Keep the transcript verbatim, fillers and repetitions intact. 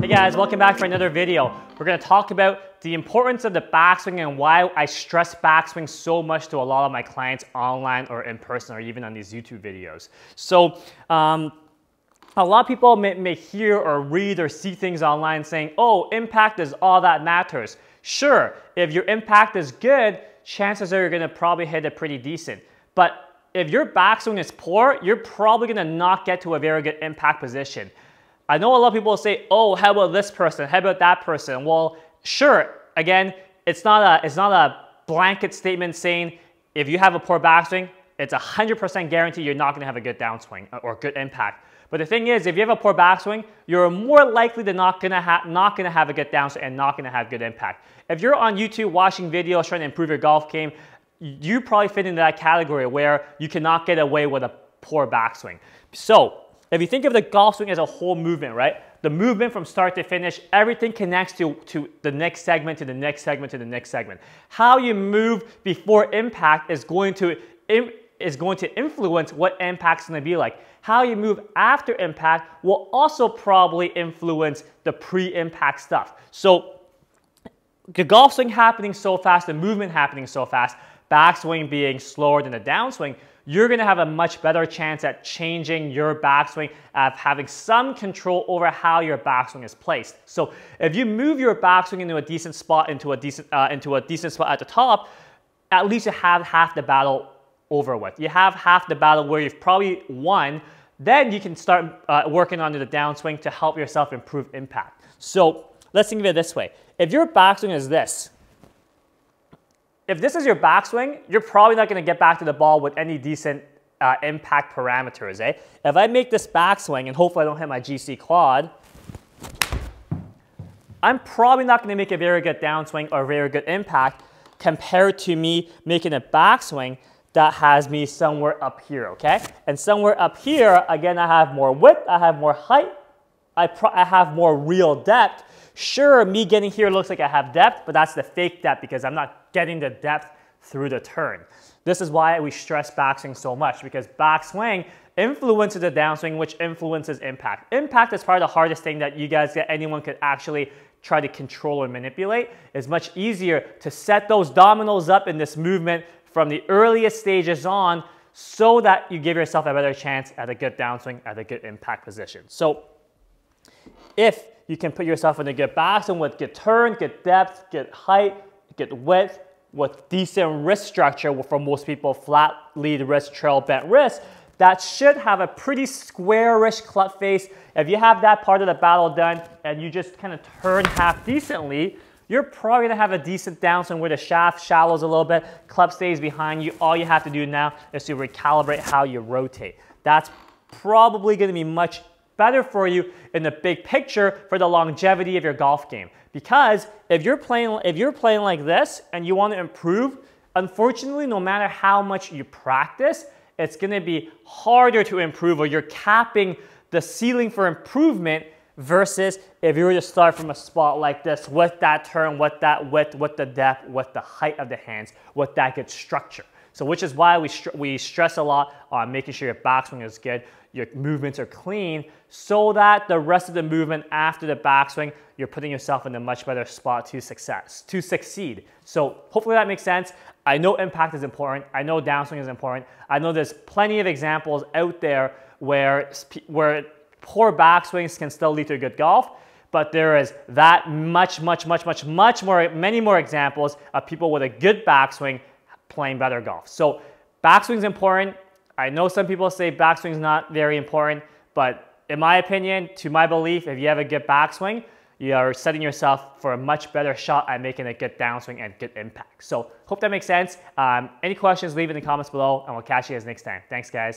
Hey guys, welcome back for another video. We're gonna talk about the importance of the backswing and why I stress backswing so much to a lot of my clients online or in person or even on these YouTube videos. So, um, a lot of people may, may hear or read or see things online saying, oh, impact is all that matters. Sure, if your impact is good, chances are you're gonna probably hit it pretty decent. But if your backswing is poor, you're probably gonna not get to a very good impact position. I know a lot of people say, oh, how about this person? How about that person? Well, sure, again, it's not a, it's not a blanket statement saying if you have a poor backswing, it's one hundred percent guarantee you're not gonna have a good downswing or good impact. But the thing is, if you have a poor backswing, you're more likely than not gonna, ha not gonna have a good downswing and not gonna have good impact. If you're on YouTube watching videos trying to improve your golf game, you probably fit into that category where you cannot get away with a poor backswing. So, if you think of the golf swing as a whole movement, right? The movement from start to finish, everything connects to, to the next segment, to the next segment, to the next segment. How you move before impact is going to, is going to influence what impact's gonna be like. How you move after impact will also probably influence the pre-impact stuff. So the golf swing happening so fast, the movement happening so fast, backswing being slower than the downswing, you're gonna have a much better chance at changing your backswing, of having some control over how your backswing is placed. So if you move your backswing into a decent spot, into a decent, uh, into a decent spot at the top, at least you have half the battle over with. You have half the battle where you've probably won, then you can start uh, working on the downswing to help yourself improve impact. So let's think of it this way. If your backswing is this, if this is your backswing, you're probably not gonna get back to the ball with any decent uh, impact parameters, eh? If I make this backswing, and hopefully I don't hit my G C quad, I'm probably not gonna make a very good downswing or very good impact compared to me making a backswing that has me somewhere up here, okay? And somewhere up here, again, I have more width, I have more height, I, pro I have more real depth. Sure, me getting here looks like I have depth, but that's the fake depth because I'm not getting the depth through the turn. This is why we stress backswing so much, because backswing influences the downswing, which influences impact. Impact is probably the hardest thing that you guys get, anyone could actually try to control and manipulate. It's much easier to set those dominoes up in this movement from the earliest stages on so that you give yourself a better chance at a good downswing, at a good impact position. So if you can put yourself in a good backswing with good turn, good depth, good height, good width, with decent wrist structure for most people, flat lead wrist, trail bent wrist, that should have a pretty squarish club face. If you have that part of the battle done and you just kind of turn half decently, you're probably gonna have a decent downswing where the shaft shallows a little bit, club stays behind you. All you have to do now is to recalibrate how you rotate. That's probably gonna be much easier, better for you in the big picture for the longevity of your golf game. Because if you're playing, if you're playing like this and you want to improve, unfortunately, no matter how much you practice, it's going to be harder to improve, or you're capping the ceiling for improvement versus if you were to start from a spot like this with that turn, with that width, with the depth, with the height of the hands, with that good structure. So which is why we, we stress a lot on making sure your backswing is good, your movements are clean, so that the rest of the movement after the backswing, you're putting yourself in a much better spot to success, to succeed. So hopefully that makes sense. I know impact is important. I know downswing is important. I know there's plenty of examples out there where, where poor backswings can still lead to good golf. But there is that much, much, much, much, much more, many more examples of people with a good backswing playing better golf. So backswing's important. I know some people say backswing's not very important, but in my opinion, to my belief, if you have a good backswing, you are setting yourself for a much better shot at making a good downswing and good impact. So hope that makes sense. Um, any questions, leave it in the comments below, and we'll catch you guys next time. Thanks, guys.